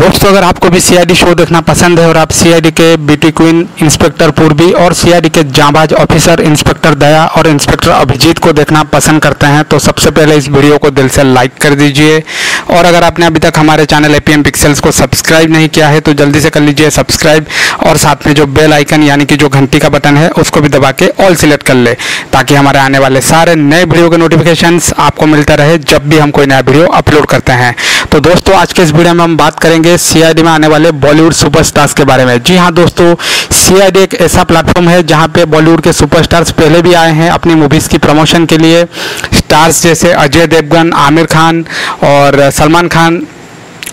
दोस्तों अगर आपको भी CID शो देखना पसंद है और आप CID के ब्यूटी क्वीन इंस्पेक्टर पूर्वी और CID के जांबाज ऑफिसर इंस्पेक्टर दया और इंस्पेक्टर अभिजीत को देखना पसंद करते हैं तो सबसे पहले इस वीडियो को दिल से लाइक कर दीजिए। और अगर आपने अभी तक हमारे चैनल APM पिक्सेल्स को सब्सक्राइब नहीं किया है तो जल्दी से कर लीजिए सब्सक्राइब और साथ में जो बेल आइकन यानी कि जो घंटी का बटन है उसको भी दबा के ऑल सिलेक्ट कर ले ताकि हमारे आने वाले सारे नए वीडियो के नोटिफिकेशंस आपको मिलता रहे जब भी हम कोई नया वीडियो अपलोड करते हैं। तो दोस्तों आज के इस वीडियो में हम बात करेंगे CID में आने वाले बॉलीवुड सुपरस्टार्स के बारे में। जी हाँ दोस्तों, CID एक ऐसा प्लेटफॉर्म है जहाँ पे बॉलीवुड के सुपरस्टार्स पहले भी आए हैं अपनी मूवीज़ की प्रमोशन के लिए। स्टार्स जैसे अजय देवगन, आमिर खान और सलमान खान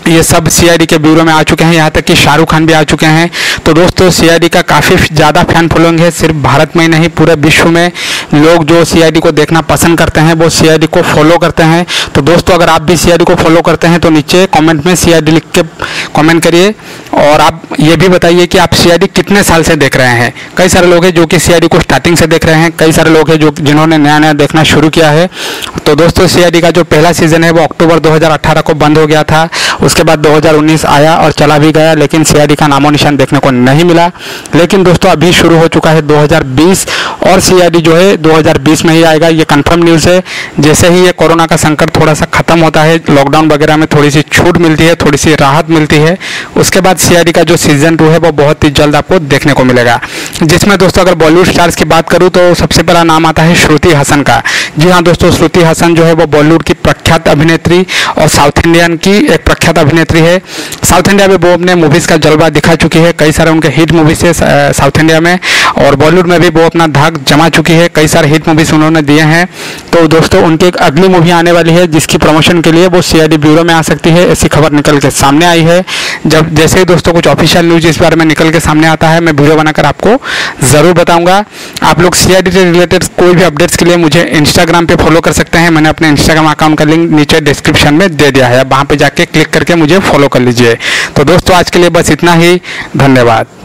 ये सब CID के ब्यूरो में आ चुके हैं, यहाँ तक कि शाहरुख खान भी आ चुके हैं। तो दोस्तों CID का काफ़ी ज़्यादा फैन फॉलोइंग है, सिर्फ भारत में ही नहीं पूरे विश्व में लोग जो CID को देखना पसंद करते हैं वो CID को फॉलो करते हैं। तो दोस्तों अगर आप भी CID को फॉलो करते हैं तो नीचे कमेंट में CID लिख के कमेंट करिए और आप ये भी बताइए कि आप CID कितने साल से देख रहे हैं। कई सारे लोग हैं जो कि CID को स्टार्टिंग से देख रहे हैं, कई सारे लोग हैं जो जिन्होंने नया नया देखना शुरू किया है। तो दोस्तों CID का जो पहला सीज़न है वो अक्टूबर 2018 को बंद हो गया था, उसके बाद 2019 आया और चला भी गया लेकिन CID का नामो निशान देखने को नहीं मिला। लेकिन दोस्तों अभी शुरू हो चुका है 2020 और CID जो है 2020 में ही आएगा, ये कंफर्म न्यूज़ है। जैसे ही ये कोरोना का संकट थोड़ा सा ख़त्म होता है, लॉकडाउन वगैरह में थोड़ी सी छूट मिलती है, थोड़ी सी राहत मिलती है, उसके बाद CID का जो सीज़न 2 है वो बहुत ही जल्द आपको देखने को मिलेगा। जिसमें दोस्तों अगर बॉलीवुड स्टार्स की बात करूँ तो सबसे पहला नाम आता है श्रुति हसन का। जी हाँ दोस्तों, श्रुति हसन जो है वो बॉलीवुड की प्रख्यात अभिनेत्री और साउथ इंडियन की एक प्रख्यात अभिनेत्री है। साउथ इंडिया में वो अपने मूवीज़ का जलवा दिखा चुकी है, कई सारे उनके हिट मूवीज़ है साउथ इंडिया में, और बॉलीवुड में भी वो अपना धाक जमा चुकी है, कई सारे हिट मूवीज़ उन्होंने दिए हैं। तो दोस्तों उनकी एक अगली मूवी आने वाली है जिसकी प्रमोशन के लिए वो CID ब्यूरो में आ सकती है, ऐसी खबर निकल के सामने आई है। जब जैसे ही दोस्तों कुछ ऑफिशियल न्यूज़ इस बारे में निकल के सामने आता है मैं वीडियो बनाकर आपको ज़रूर बताऊँगा। आप लोग CID से रिलेटेड कोई भी अपडेट्स के लिए मुझे इंस्टाग्राम पर फॉलो कर सकते हैं, मैंने अपने इंस्टाग्राम अकाउंट का लिंक नीचे डिस्क्रिप्शन में दे दिया है, वहाँ पर जाके क्लिक करके मुझे फॉलो कर लीजिए। तो दोस्तों आज के लिए बस इतना ही, धन्यवाद।